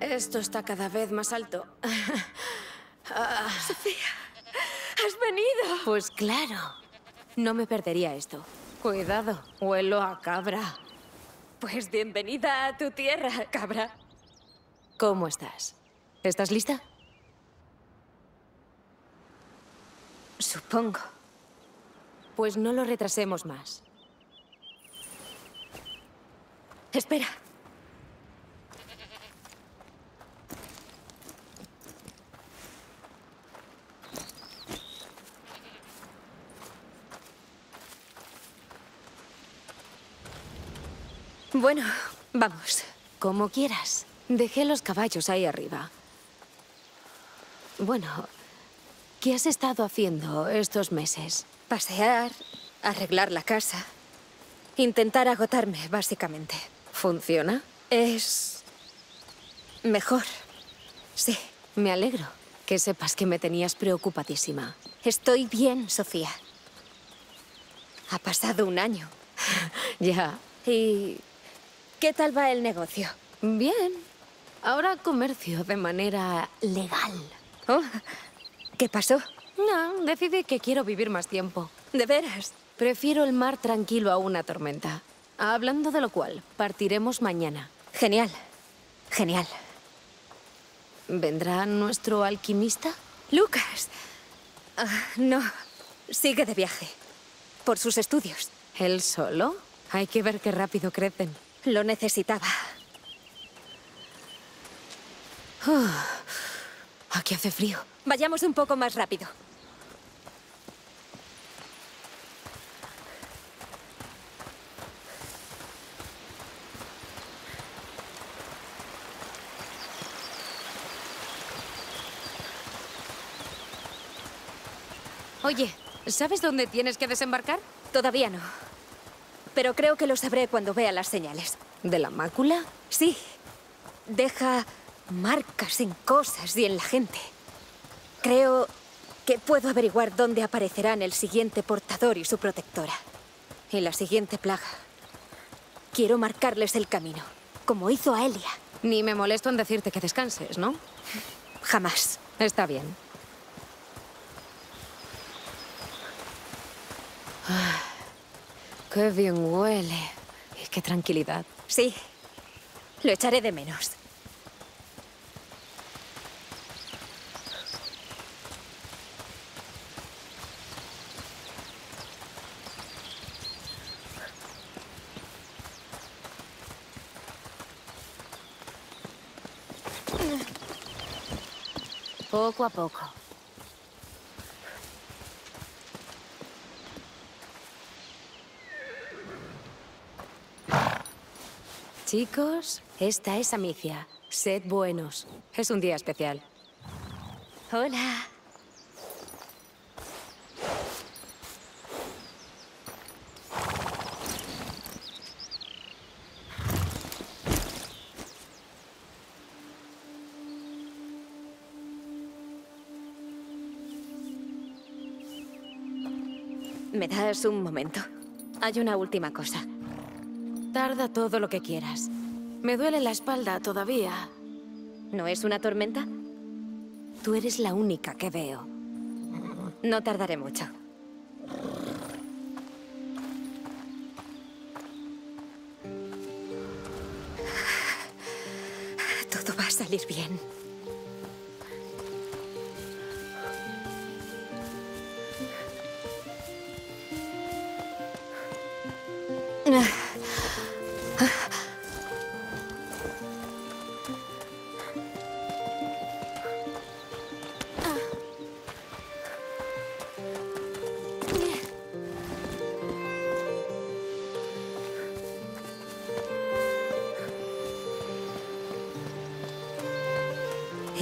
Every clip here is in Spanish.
Esto está cada vez más alto. Sofía, has venido. Pues claro. No me perdería esto. Cuidado, huelo a cabra. Pues bienvenida a tu tierra, cabra. ¿Cómo estás? ¿Estás lista? Supongo. Pues no lo retrasemos más. Espera. Bueno, vamos. Como quieras. Dejé los caballos ahí arriba. Bueno, ¿qué has estado haciendo estos meses? Pasear, arreglar la casa, intentar agotarme, básicamente. ¿Funciona? Es... mejor. Sí. Me alegro que sepas que me tenías preocupadísima. Estoy bien, Sofía. Ha pasado un año. Ya. ¿Y qué tal va el negocio? Bien. Ahora comercio de manera legal. Oh, ¿qué pasó? No, decidí que quiero vivir más tiempo. ¿De veras? Prefiero el mar tranquilo a una tormenta. Hablando de lo cual, partiremos mañana. Genial. Genial. ¿Vendrá nuestro alquimista? Lucas. No. Sigue de viaje. Por sus estudios. ¿Él solo? Hay que ver qué rápido crecen. Lo necesitaba. Aquí hace frío. Vayamos un poco más rápido. Oye, ¿sabes dónde tienes que desembarcar? Todavía no. Pero creo que lo sabré cuando vea las señales. ¿De la mácula? Sí. Deja marcas en cosas y en la gente. Creo que puedo averiguar dónde aparecerán el siguiente portador y su protectora. Y la siguiente plaga. Quiero marcarles el camino, como hizo Aelia. Ni me molesto en decirte que descanses, ¿no? Jamás. Está bien. ¡Qué bien huele! Y qué tranquilidad. Sí, lo echaré de menos. Poco a poco. Chicos, esta es Amicia. Sed buenos. Es un día especial. Hola. ¿Me das un momento? Hay una última cosa. Tarda todo lo que quieras. Me duele la espalda todavía. ¿No es una tormenta? Tú eres la única que veo. No tardaré mucho. Todo va a salir bien.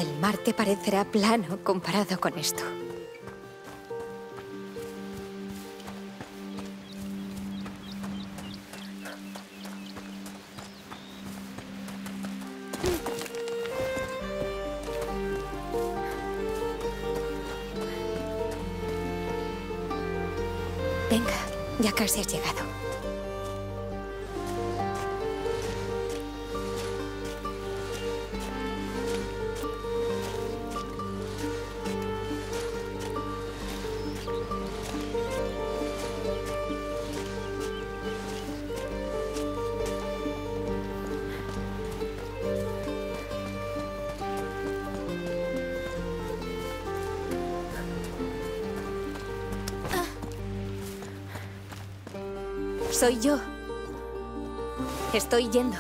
El mar te parecerá plano comparado con esto. Venga, ya casi has llegado. Soy yo. Estoy yendo.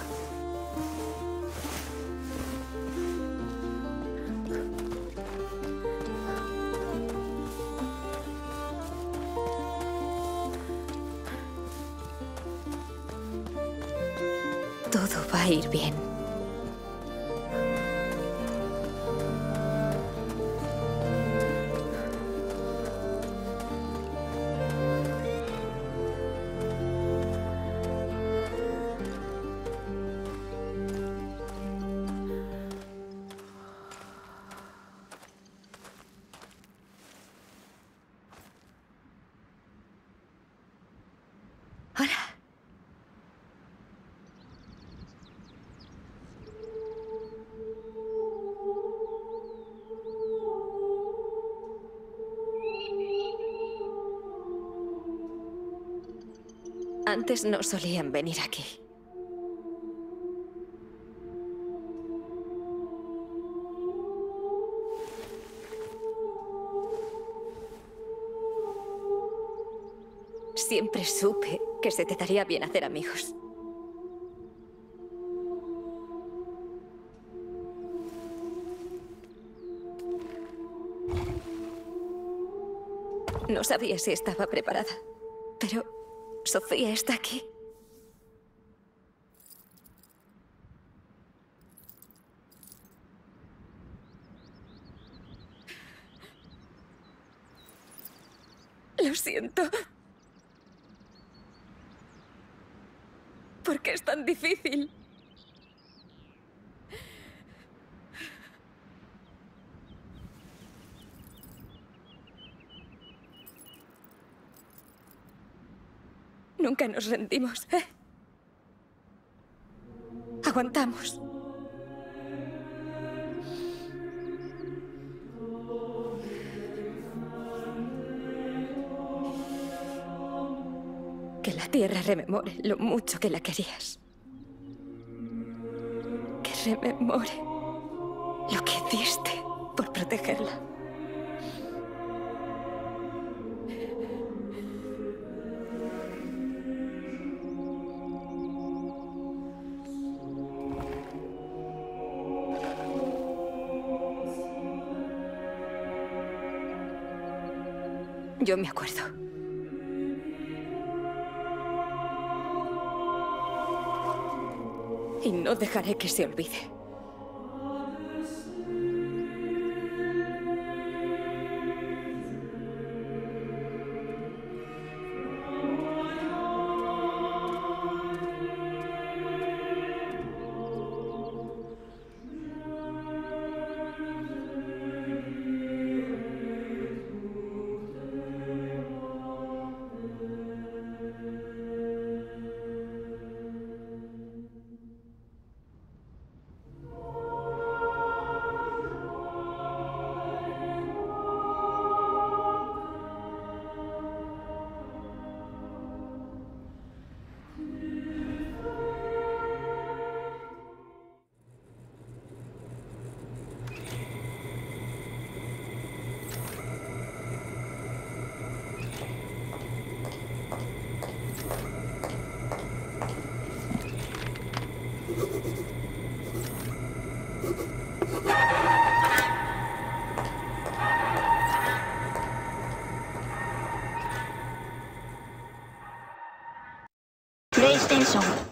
Todo va a ir bien. Antes no solían venir aquí. Siempre supe que se te daría bien hacer amigos. No sabía si estaba preparada, pero... Sofía está aquí. Lo siento. ¿Por qué es tan difícil? Nunca nos rendimos, ¿eh? Aguantamos. Que la tierra rememore lo mucho que la querías. Que rememore lo que hiciste por protegerla. Yo me acuerdo. Y no dejaré que se olvide. PlayStation